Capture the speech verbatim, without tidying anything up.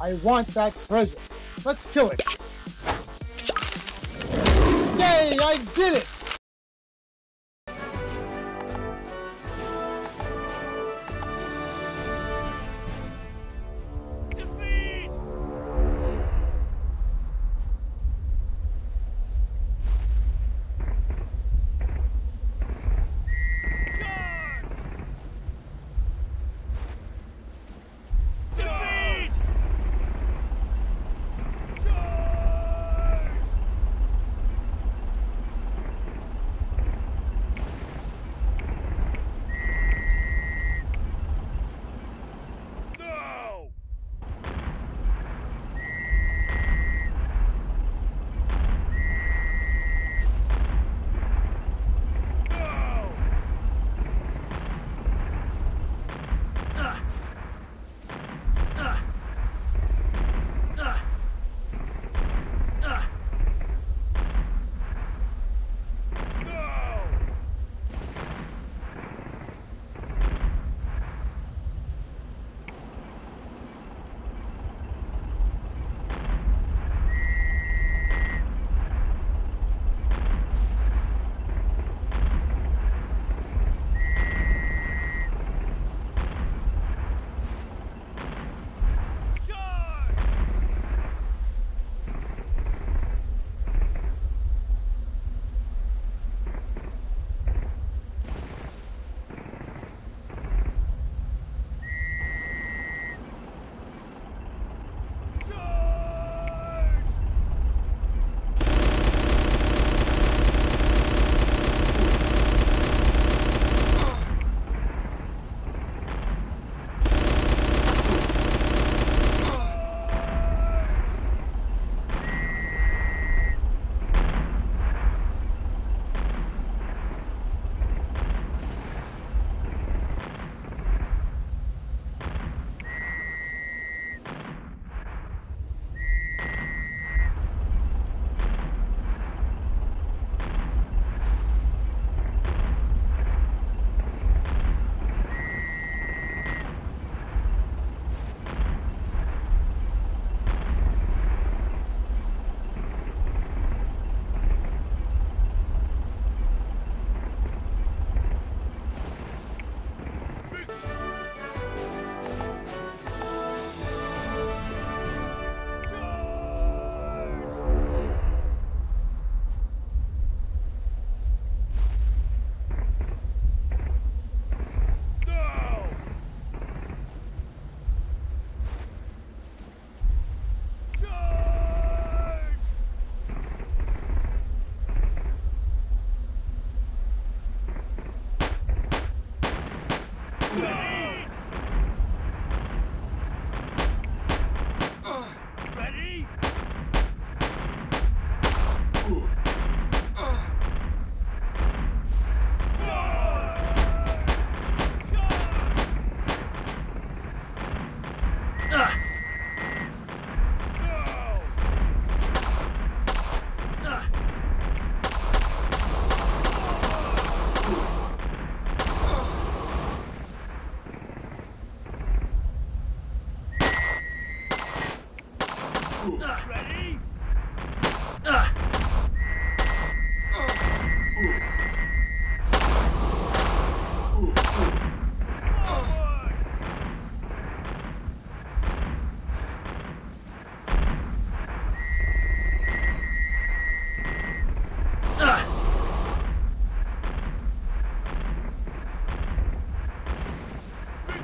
I want that treasure. Let's kill it. Yay, I did it!